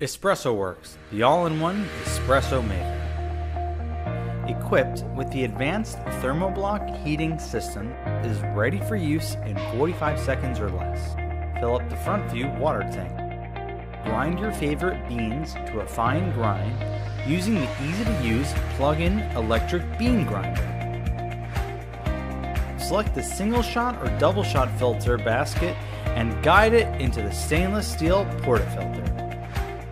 Espresso Works, the all-in-one espresso maker. Equipped with the advanced thermoblock heating system, is ready for use in 45 seconds or less. Fill up the front view water tank. Grind your favorite beans to a fine grind using the easy-to-use plug-in electric bean grinder. Select the single shot or double shot filter basket and guide it into the stainless steel portafilter.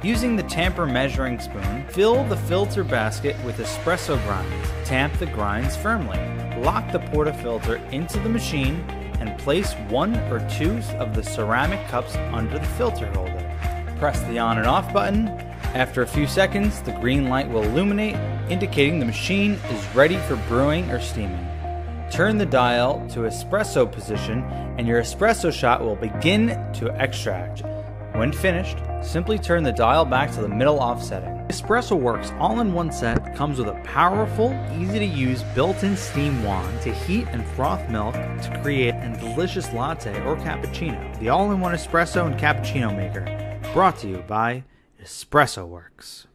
Using the tamper measuring spoon, fill the filter basket with espresso grinds. Tamp the grinds firmly. Lock the portafilter into the machine and place one or two of the ceramic cups under the filter holder. Press the on and off button. After a few seconds, the green light will illuminate, indicating the machine is ready for brewing or steaming. Turn the dial to espresso position and your espresso shot will begin to extract. When finished, simply turn the dial back to the middle off setting. Espresso Works all-in-one set comes with a powerful, easy-to-use built-in steam wand to heat and froth milk to create a delicious latte or cappuccino. The all-in-one espresso and cappuccino maker, brought to you by Espresso Works.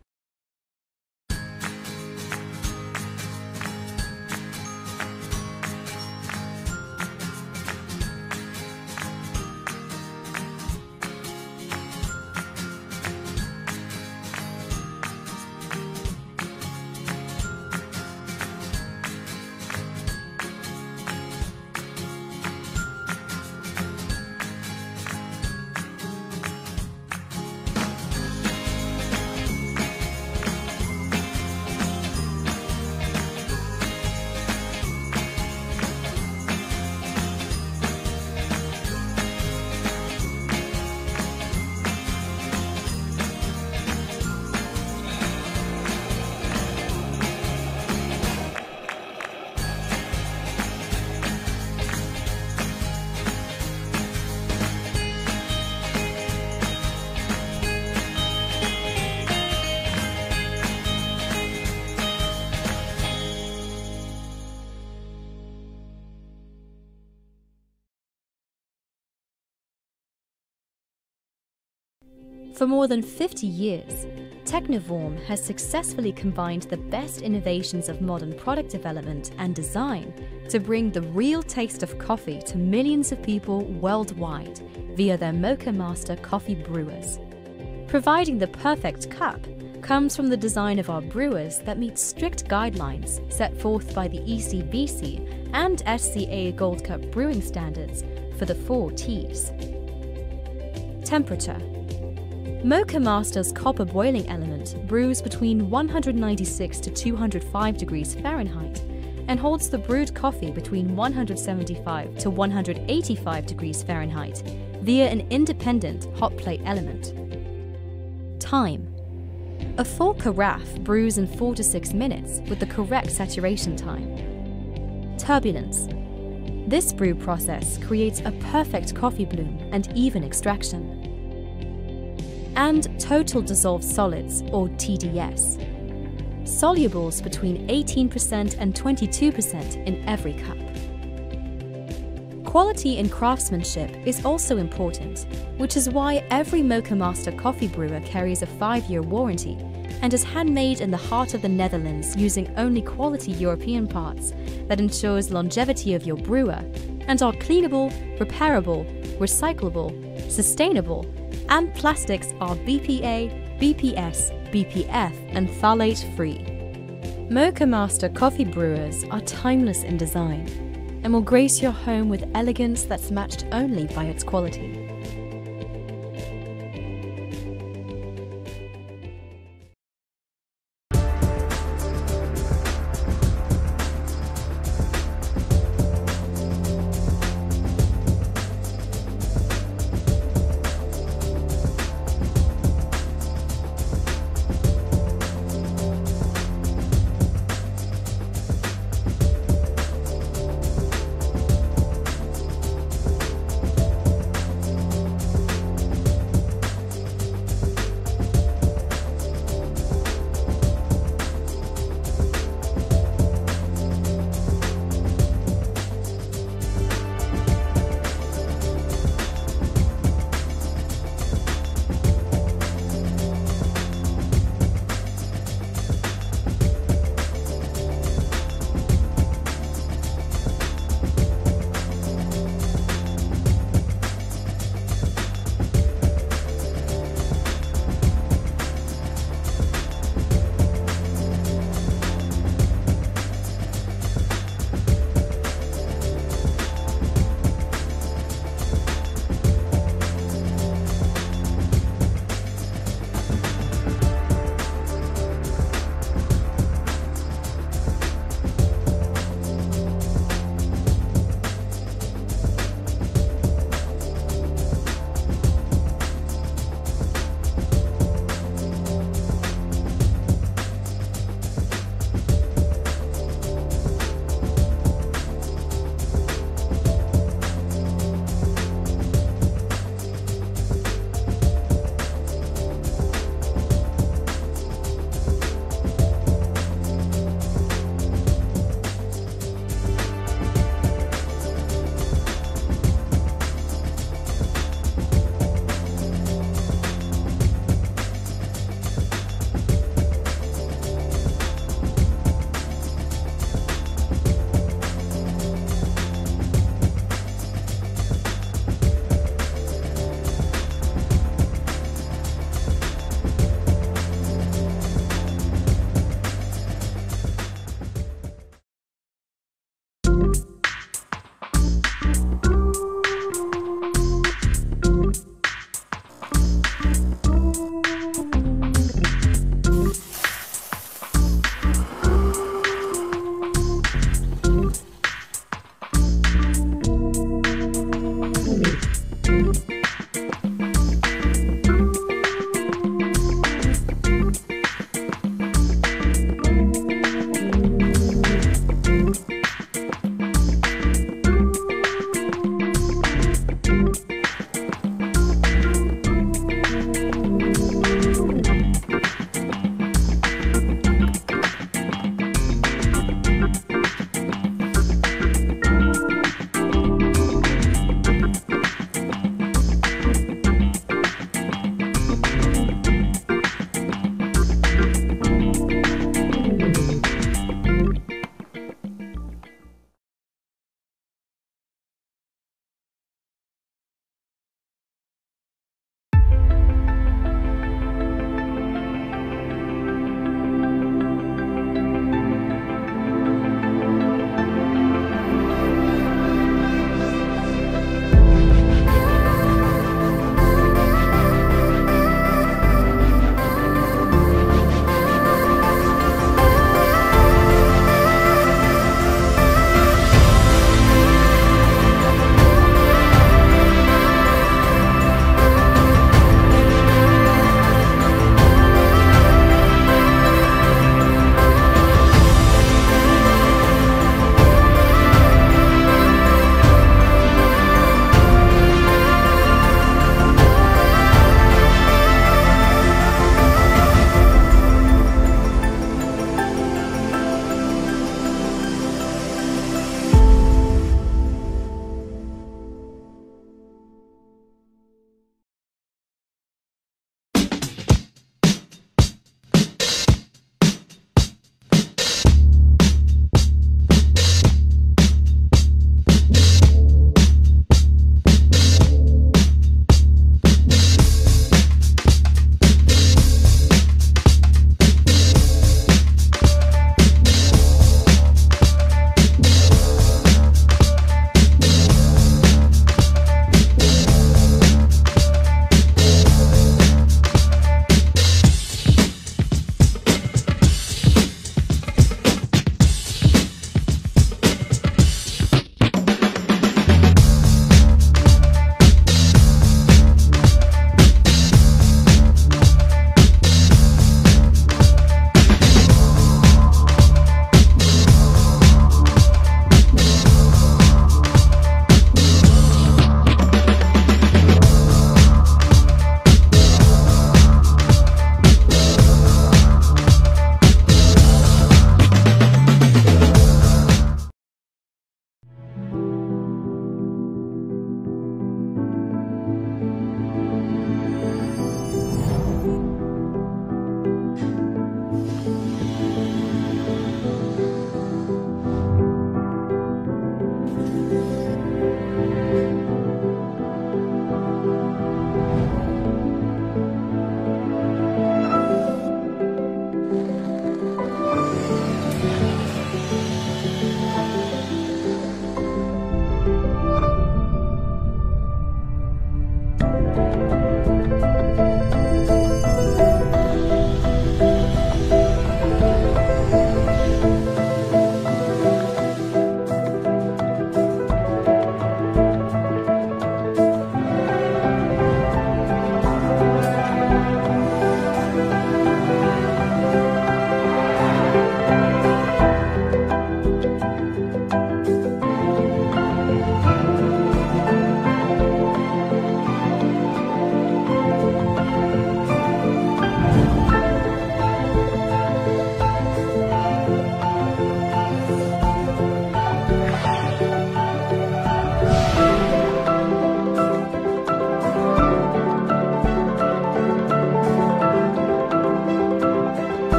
For more than 50 years, Technivorm has successfully combined the best innovations of modern product development and design to bring the real taste of coffee to millions of people worldwide via their Moccamaster coffee brewers. Providing the perfect cup comes from the design of our brewers that meet strict guidelines set forth by the ECBC and SCA Gold Cup brewing standards for the 4 T's. Temperature. Moccamaster's copper boiling element brews between 196 to 205 degrees Fahrenheit and holds the brewed coffee between 175 to 185 degrees Fahrenheit via an independent hot plate element. Time. A full carafe brews in 4 to 6 minutes with the correct saturation time. Turbulence. This brew process creates a perfect coffee bloom and even extraction. And total dissolved solids, or TDS. Solubles between 18% and 22% in every cup. Quality and craftsmanship is also important, which is why every Moccamaster coffee brewer carries a 5-year warranty and is handmade in the heart of the Netherlands using only quality European parts that ensures longevity of your brewer and are cleanable, repairable, recyclable, sustainable, and plastics are BPA, BPS, BPF, and phthalate-free. Moccamaster coffee brewers are timeless in design and will grace your home with elegance that's matched only by its quality.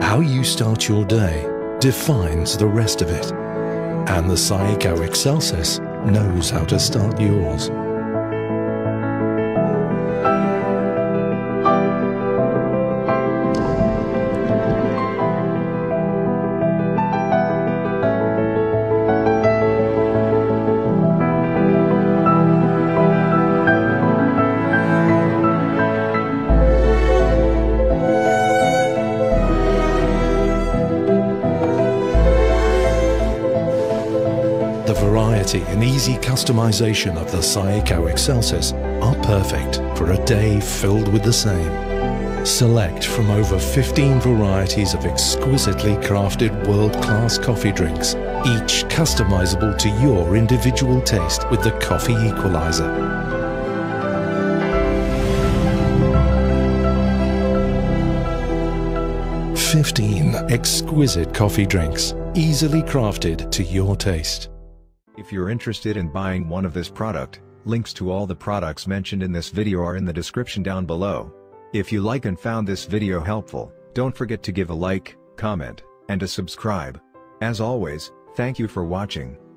How you start your day defines the rest of it, and the Saeco Xelsis knows how to start yours. And easy customization of the Saeco Xelsis are perfect for a day filled with the same. Select from over 15 varieties of exquisitely crafted world-class coffee drinks, each customizable to your individual taste with the coffee equalizer. Fifteen exquisite coffee drinks, easily crafted to your taste. If you're interested in buying one of this product, links to all the products mentioned in this video are in the description down below. If you like and found this video helpful, don't forget to give a like, comment, and to subscribe. As always, thank you for watching.